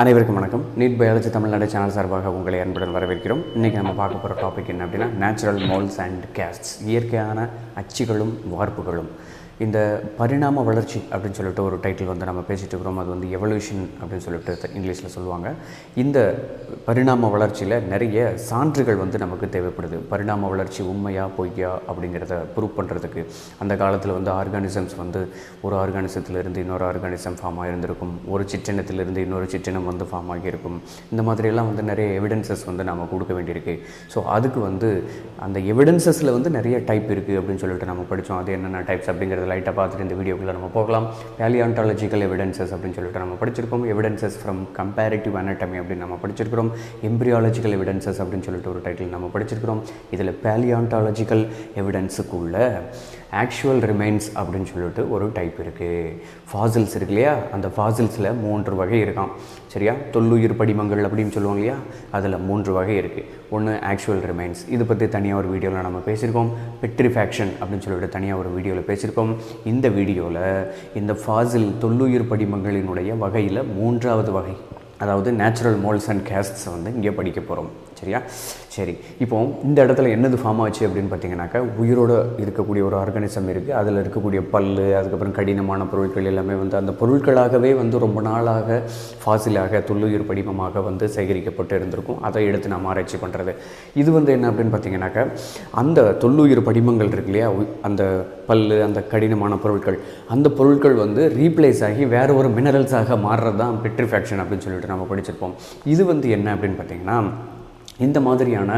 அனைவருக்கும் வணக்கம். NEET biology Tamil Nadu channel சார்பாக உங்களை அன்புடன் வரவேற்கிறோம். இன்றைக்கி நம்ம பார்க்க போகிற டாபிக் என்ன அப்படின்னா, நேச்சுரல் மோல்ட்ஸ் அண்ட் கேஸ்ட்ஸ், இயற்கையான அச்சுகளும் வார்ப்புகளும். இந்த பரிணாம வளர்ச்சி அப்படின்னு சொல்லிட்டு ஒரு டைட்டில் வந்து நம்ம பேசிகிட்டு இருக்கிறோம். அது வந்து எவல்யூஷன் அப்படின்னு சொல்லிட்டு இங்கிலீஷில் சொல்லுவாங்க. இந்த பரிணாம வளர்ச்சியில் நிறைய சான்றுகள் வந்து நமக்கு தேவைப்படுது. பரிணாம வளர்ச்சி உண்மையா பொய்யா அப்படிங்கிறத ப்ரூவ் பண்ணுறதுக்கு அந்த காலத்தில் வந்து ஆர்கானிசம்ஸ் வந்து ஒரு ஆர்கானிசத்திலிருந்து இன்னொரு ஆர்கானிசம் ஃபார்ம் ஆகியிருந்திருக்கும், ஒரு சிற்றினத்திலிருந்து இன்னொரு சிற்றினம் வந்து ஃபார்ம் ஆகியிருக்கும். இந்த மாதிரியெல்லாம் வந்து நிறைய எவிடன்சஸ் வந்து நம்ம கொடுக்க வேண்டியிருக்கு. ஸோ அதுக்கு வந்து அந்த எவிடன்சஸில் வந்து நிறைய டைப் இருக்குது அப்படின்னு சொல்லிட்டு நம்ம படித்தோம். அது என்னென்ன டைப்ஸ் அப்படிங்கிறத லைட்டாக பார்த்துட்டு இந்த வீடியோக்குள்ளே நம்ம போகலாம். பேலியான்டாலஜிக்கல் எவிடன்சஸ் அப்படின்னு சொல்லிட்டு நம்ம படிச்சிருக்கோம். எவிடன்சஸ் ஃப்ரம் கம்பேரிட்டிவ் அனாட்டமி அப்படின்னு நம்ம படிச்சிருக்கிறோம். எம்பிரியாலஜிக்கல் எவிடன்சஸ் அப்படின்னு சொல்லிட்டு ஒரு டைட்டில் நம்ம படிச்சிருக்கிறோம். இதில் பேலியான்டாலஜிக்கல் எவிடன்ஸுக்குள்ள ஆக்சுவல் ரிமைன்ஸ் அப்படின்னு சொல்லிட்டு ஒரு டைப் இருக்குது. ஃபாசில்ஸ் இருக்கு இல்லையா, அந்த ஃபாசில்ஸில் 3 வகை இருக்கான். சரியா, தொல்லுயிர் படிமங்கள் அப்படின்னு சொல்லுவோம் இல்லையா, அதில் 3 வகை இருக்குது. ஒன்று ஆக்சுவல் ரிமைன்ஸ், இது பற்றி தனியாக ஒரு வீடியோவில் நம்ம பேசியிருக்கோம். பெட்ரிஃபேக்ஷன் அப்படின்னு சொல்லிட்டு தனியாக ஒரு வீடியோவில் பேசியிருக்கோம். இந்த வீடியோவில் இந்த ஃபாசில் தொல்லுயிர் படிமங்களினுடைய வகையில் 3வது வகை, அதாவது நேச்சுரல் மோல்ட்ஸ் அண்ட் கேஸ்ட்ஸ் வந்து இங்கே படிக்க போகிறோம். சரியா, சரி. இப்போ இந்த இடத்துல என்னது ஃபார்ம் ஆச்சு அப்படின்னு பார்த்தீங்கன்னாக்கா, உயிரோடு இருக்கக்கூடிய ஒரு ஆர்கானிசம் இருக்குது. அதில் இருக்கக்கூடிய பல், அதுக்கப்புறம் கடினமான பொருட்கள் எல்லாமே வந்து அந்த பொருட்களாகவே வந்து ரொம்ப நாளாக ஃபாசிலாக தொல்லுயிர் படிமமாக வந்து சேகரிக்கப்பட்டு இருந்திருக்கும். அதை எடுத்து நம்ம ஆராய்ச்சி பண்ணுறது. இது வந்து என்ன அப்படின்னு பார்த்தீங்கன்னாக்கா, அந்த தொல்லுயிர் படிமங்கள் இருக்கு இல்லையா, அந்த பல், அந்த கடினமான பொருட்கள், அந்த பொருட்கள் வந்து ரீப்ளேஸ் ஆகி வேறு ஒரு மினரல்ஸாக மாறுறது தான் பெட்ரிஃபேக்ஷன் அப்படின்னு சொல்லிட்டு நம்ம படிச்சிருப்போம். இது வந்து என்ன அப்படின்னு பார்த்தீங்கன்னா, இந்த மாதிரியான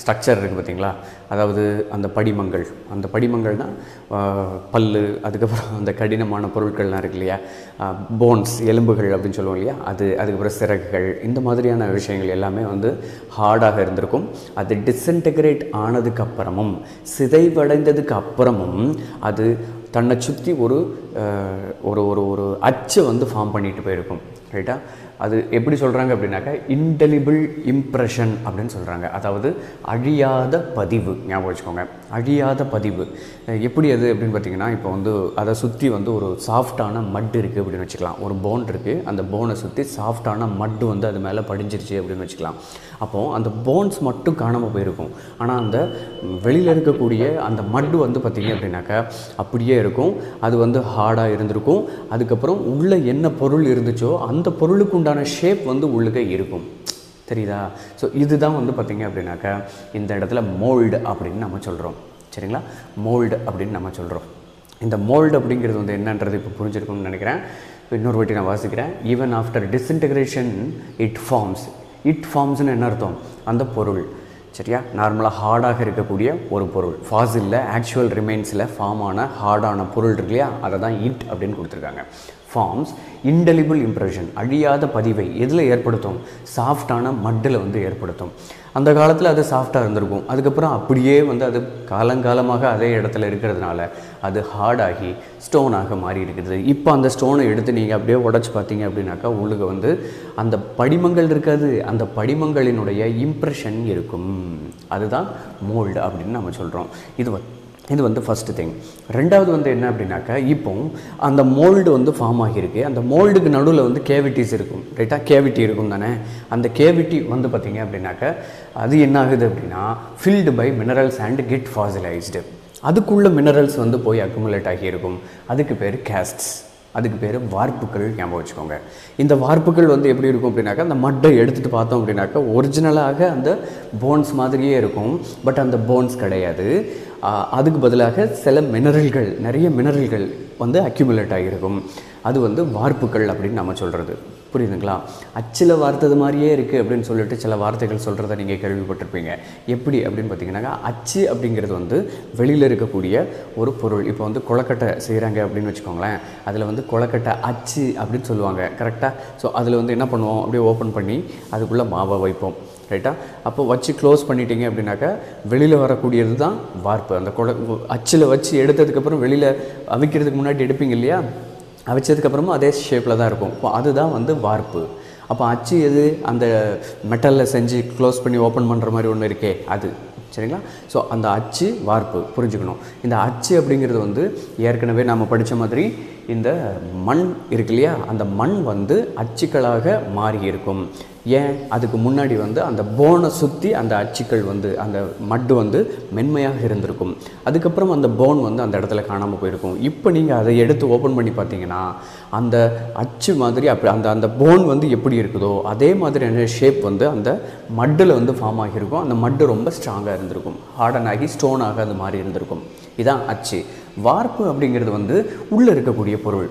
ஸ்ட்ரக்சர் இருக்குது பார்த்திங்களா, அதாவது அந்த படிமங்கள், அந்த படிமங்கள்னால் பல், அதுக்கப்புறம் அந்த கடினமான பொருட்கள்லாம் இருக்கு இல்லையா, போன்ஸ், எலும்புகள் அப்படின்னு சொல்லுவோம் இல்லையா, அதுக்கப்புறம் சிறகுகள், இந்த மாதிரியான விஷயங்கள் எல்லாமே வந்து ஹார்டாக இருந்திருக்கும். அது டிஸ்இன்டெகிரேட் ஆனதுக்கப்புறமும், சிதைவடைந்ததுக்கு அப்புறமும் அது தன்னை சுற்றி ஒரு ஒரு ஒரு அச்சை வந்து ஃபார்ம் பண்ணிட்டு போயிருக்கும். ரைட்டா, அது எப்படி சொல்கிறாங்க அப்படின்னாக்கா, இன்டெலிபிள் இம்ப்ரெஷன் அப்படின்னு சொல்கிறாங்க. அதாவது அழியாத பதிவு, ஞாபகம் வச்சுக்கோங்க, அழியாத பதிவு. எப்படி அது அப்படின்னு பார்த்தீங்கன்னா, இப்போ வந்து அதை சுற்றி வந்து ஒரு சாஃப்டான மட் இருக்குது அப்படின்னு வச்சுக்கலாம். ஒரு போன் இருக்குது, அந்த போனை சுற்றி சாஃப்டான மட் வந்து அது மேலே படிஞ்சிருச்சு அப்படின்னு வச்சுக்கலாம். அப்போது அந்த போன்ஸ் மட்டும் காணாமல் போயிருக்கும். ஆனால் அந்த வெளியில் இருக்கக்கூடிய அந்த மட் வந்து பார்த்திங்க அப்படின்னாக்கா அப்படியே இருக்கும். அது வந்து ஹார்டாக இருந்திருக்கும். அதுக்கப்புறம் உள்ளே என்ன பொருள் இருந்துச்சோ அந்த பொருளுக்கு உண்டான ஷேப் வந்து உள்ளே இருக்கும். தெரியுதா? ஸோ இதுதான் வந்து பார்த்திங்க அப்படின்னாக்கா இந்த இடத்துல மோல்டு அப்படின்னு நம்ம சொல்கிறோம். சரிங்களா, மோல்டு அப்படின்னு நம்ம சொல்கிறோம். இந்த மோல்டு அப்படிங்கிறது வந்து என்னன்றது இப்போ புரிஞ்சிருக்கும்னு நினைக்கிறேன். இன்னொரு வாட்டி நான் வாசிக்கிறேன். ஈவன் ஆஃப்டர் டிஸ்இன்டெகிரேஷன் இட் ஃபார்ம்ஸ்னு என்ன அர்த்தம், அந்த பொருள். சரியா, நார்மலாக ஹார்டாக இருக்கக்கூடிய ஒரு பொருள், ஃபாசிலில் ஆக்சுவல் ரிமைன்ஸில் ஃபார்ம் ஆன ஹார்டான பொருள் இருக்கு இல்லையா, அதை தான் இட் அப்படின்னு கொடுத்துருக்காங்க. ஃபார்ம்ஸ் இன்டெலிபிள் இம்ப்ரெஷன், அழியாத பதிவை எதில் ஏற்படுத்தும், சாஃப்டான மட்டில் வந்து ஏற்படுத்தும். அந்த காலத்தில் அது சாஃப்டாக இருந்திருக்கும். அதுக்கப்புறம் அப்படியே வந்து அது காலங்காலமாக அதே இடத்துல இருக்கிறதுனால அது ஹார்டாகி ஸ்டோனாக மாறி இருக்குது. இப்போ அந்த ஸ்டோனை எடுத்து நீங்கள் அப்படியே உடச்சி பார்த்தீங்க அப்படின்னாக்கா உள்ளுக்கு வந்து அந்த படிமங்கள் இருக்காது, அந்த படிமங்களினுடைய இம்ப்ரெஷன் இருக்கும். அதுதான் மோல்டு அப்படின்னு நம்ம சொல்கிறோம். இது வந்து ஃபஸ்ட்டு திங். ரெண்டாவது வந்து என்ன அப்படின்னாக்கா, இப்போ அந்த மோல்டு வந்து ஃபார்ம் ஆகியிருக்கு. அந்த மோல்டுக்கு நடுவில் வந்து கேவிட்டிஸ் இருக்கும். ரைட்டாக, கேவிட்டி இருக்கும் தானே. அந்த கேவிட்டி வந்து பார்த்திங்க அப்படின்னாக்கா அது என்ன ஆகுது அப்படின்னா, filled by minerals and get fossilized. அதுக்குள்ளே மினரல்ஸ் வந்து போய் அக்குமுலேட் ஆகியிருக்கும். அதுக்கு பேர் கேஸ்ட்ஸ், அதுக்கு பேர் வார்ப்புகள். ஞாபகம் வச்சுக்கோங்க. இந்த வார்ப்புகள் வந்து எப்படி இருக்கும் அப்படின்னாக்கா, அந்த மட்டை எடுத்துகிட்டு பார்த்தோம் அப்படின்னாக்கா ஒரிஜினலாக அந்த போன்ஸ் மாதிரியே இருக்கும். பட் அந்த போன்ஸ் கிடையாது. அதுக்கு பதிலாக சில மினரல்கள், நிறைய மினரல்கள் வந்து அக்யூமுலேட் ஆகியிருக்கும். அது வந்து வார்ப்புகள் அப்படின்னு நம்ம சொல்கிறது. புரியுதுங்களா? அச்சில் வார்த்தது மாதிரியே இருக்குது அப்படின்னு சொல்லிட்டு சில வார்த்தைகள் சொல்கிறத நீங்கள் கேள்விப்பட்டிருப்பீங்க. எப்படி அப்படின்னு பார்த்தீங்கன்னாக்கா, அச்சு அப்படிங்கிறது வந்து வெளியில் இருக்கக்கூடிய ஒரு பொருள். இப்போ வந்து கொலக்கட்டை செய்கிறாங்க அப்படின்னு வச்சுக்கோங்களேன், அதில் வந்து கொலக்கட்டை அச்சு அப்படின்னு சொல்லுவாங்க. கரெக்டாக? ஸோ அதில் வந்து என்ன பண்ணுவோம், அப்படியே ஓப்பன் பண்ணி அதுக்குள்ளே மாவை வைப்போம். ரைட்டா? அப்போ வச்சு க்ளோஸ் பண்ணிட்டீங்க அப்படின்னாக்கா வெளியில் வரக்கூடியது தான் வார்ப்பு. அந்த அச்சில் வச்சு எடுத்ததுக்கப்புறம் வெளியில் அவிக்கிறதுக்கு முன்னாடி எடுப்பீங்க இல்லையா, அவிச்சதுக்கப்புறமா அதே ஷேப்பில் தான் இருக்கும். இப்போ அதுதான் வந்து வார்ப்பு. அப்போ அச்சு எது, அந்த மெட்டலில் செஞ்சு க்ளோஸ் பண்ணி ஓப்பன் பண்ணுற மாதிரி ஒன்று இருக்கே, அது. சரிங்களா? ஸோ அந்த அச்சு வார்ப்பு புரிஞ்சுக்கணும். இந்த அச்சு அப்படிங்கிறது வந்து ஏற்கனவே நம்ம படித்த மாதிரி இந்த மண் இருக்கு இல்லையா, அந்த மண் வந்து அச்சுக்களாக மாறி இருக்கும். ஏன், அதுக்கு முன்னாடி வந்து அந்த போனை சுற்றி அந்த அச்சுக்கள் வந்து அந்த மட்டு வந்து மென்மையாக இருந்திருக்கும். அதுக்கப்புறம் அந்த போன் வந்து அந்த இடத்துல காணாமல் போயிருக்கும். இப்போ நீங்கள் அதை எடுத்து ஓப்பன் பண்ணி பார்த்தீங்கன்னா அந்த அச்சு மாதிரி அப்படி அந்த அந்த போன் வந்து எப்படி இருக்குதோ அதே மாதிரியான ஷேப் வந்து அந்த மட்டில் வந்து ஃபார்ம் ஆகியிருக்கும். அந்த மட்டு ரொம்ப ஸ்ட்ராங்காக இருந்திருக்கும், ஹார்டன் ஆகி ஸ்டோனாக அந்த மாதிரி இருந்திருக்கும். இதான் அச்சு. வார்ப்பு அப்படிங்கிறது வந்து உள்ளே இருக்கக்கூடிய பொருள்.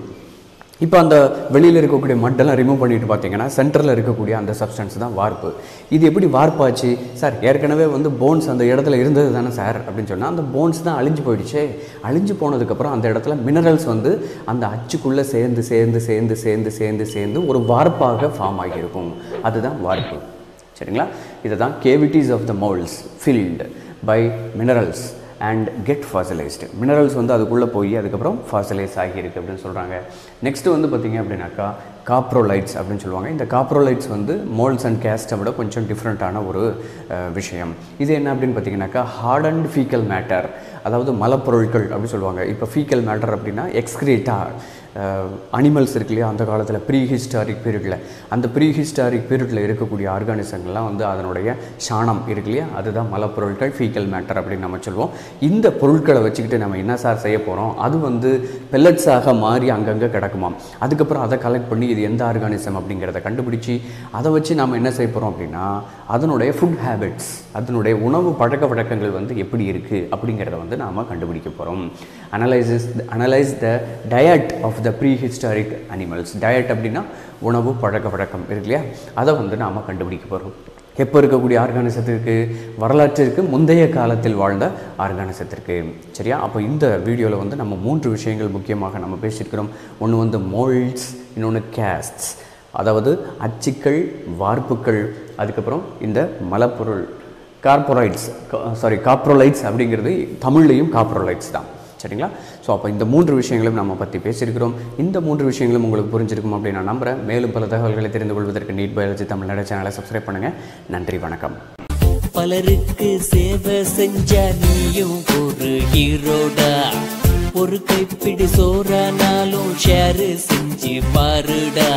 இப்போ அந்த வெளியில் இருக்கக்கூடிய மட்டெல்லாம் ரிமூவ் பண்ணிட்டு பார்த்தீங்கன்னா சென்டரில் இருக்கக்கூடிய அந்த சப்ஸ்டன்ஸ் தான் வார்ப்பு. இது எப்படி வார்ப்பாச்சு சார்? ஏற்கனவே வந்து போன்ஸ் அந்த இடத்துல இருந்தது தானே சார் அப்படின்னு சொன்னால் அந்த போன்ஸ் தான் அழிஞ்சு போயிடுச்சு. அழிஞ்சு போனதுக்கப்புறம் அந்த இடத்துல மினரல்ஸ் வந்து அந்த அச்சுக்குள்ளே சேர்ந்து சேர்ந்து சேர்ந்து சேர்ந்து சேர்ந்து சேர்ந்து ஒரு வார்ப்பாக ஃபார்ம் ஆகியிருக்கும். அதுதான் வார்ப்பு. சரிங்களா? இதை தான் cavities of the moulds filled by minerals and get fossilized. Minerals வந்து அதுக்குள்ளே போய் அதுக்கப்புறம் ஃபாசிலைஸ் ஆகியிருக்கு அப்படின்னு சொல்கிறாங்க. நெக்ஸ்ட்டு வந்து பார்த்திங்க அப்படின்னாக்கா காப்ரோலைட்ஸ் அப்படின்னு சொல்லுவாங்க. இந்த காப்ரோலைட்ஸ் வந்து மோல்ட்ஸ் அண்ட் கேஸ்ட்டை விட கொஞ்சம் டிஃப்ரெண்ட்டான ஒரு விஷயம். இது என்ன அப்படின்னு பார்த்திங்கனாக்கா ஹார்ட் அண்ட் ஃபீக்கல் மேட்டர், அதாவது மலப்பொருட்கள் அப்படின்னு சொல்லுவாங்க. இப்போ ஃபீக்கல் மேட்டர் அப்படின்னா எக்ஸ்கிரீட்டா அனிமல்ஸ் இருக்கு இல்லையா, அந்த காலத்தில் ப்ரீஹிஸ்டாரிக் பீரியடில் அந்த ப்ரீஹிஸ்டாரிக் பீரியடில் இருக்கக்கூடிய ஆர்கானிசங்கள்லாம் வந்து அதனுடைய சாணம் இருக்கு இல்லையா, அதுதான் மலப்பொருட்கள், ஃபீக்கல் மேட்டர் அப்படின்னு நம்ம சொல்லுவோம். இந்த பொருட்களை வச்சுக்கிட்டு நம்ம என்ன சார் செய்ய போகிறோம்? அது வந்து பெல்லட்ஸாக மாறி அங்கங்கே கிடக்குமாம். அதுக்கப்புறம் அதை கலெக்ட் பண்ணி இது எந்த ஆர்கானிசம் அப்படிங்கிறத கண்டுபிடிச்சி அதை வச்சு நாம் என்ன செய்ய போகிறோம் அப்படின்னா அதனுடைய ஃபுட் ஹேபிட்ஸ், அதனுடைய உணவு பழக்க வழக்கங்கள் வந்து எப்படி இருக்குது அப்படிங்கிறத வந்து நாம் கண்டுபிடிக்க போகிறோம். Analyse the diet of the prehistoric animals. Diet அப்படின்னா உணவு பழக்க வழக்கம் இருக்கு இல்லையா, அதை வந்து நாம் கண்டுபிடிக்க போகிறோம். எப்போ இருக்கக்கூடிய ஆர்கானிசத்திற்கு, வரலாற்றிற்கு முந்தைய காலத்தில் வாழ்ந்த ஆர்கானிசத்திற்கு. சரியா? அப்போ இந்த வீடியோவில் வந்து நம்ம 3 விஷயங்கள் முக்கியமாக நம்ம பேசியிருக்கிறோம். ஒன்று வந்து மோல்ட்ஸ், இன்னொன்று கேஸ்ட்ஸ், அதாவது அச்சுக்கள், வார்ப்புக்கள், அதுக்கப்புறம் இந்த மலப்பொருள் காப்ரோலைட்ஸ் அப்படிங்கிறது தமிழ்லையும் காப்ரோலைட்ஸ் தான். சரிங்களா? ஸோ அப்போ இந்த 3 விஷயங்களும் நம்ம பற்றி பேசியிருக்கிறோம். இந்த 3 விஷயங்களும் உங்களுக்கு புரிஞ்சிருக்கும் அப்படின்னு நான் நம்புகிறேன். மேலும் பல தகவல்களை தெரிந்து கொள்வதற்கு நீட் பயாலஜி தமிழ்நாடு சேனலை சப்ஸ்கிரைப் பண்ணுங்கள். நன்றி, வணக்கம். பலருக்கு சேவை செஞ்ச நீயும் ஒரு ஹீரோடா. ஒரு கைப்பிடி சோறானாலும் ஷேர் செஞ்சு பாருடா.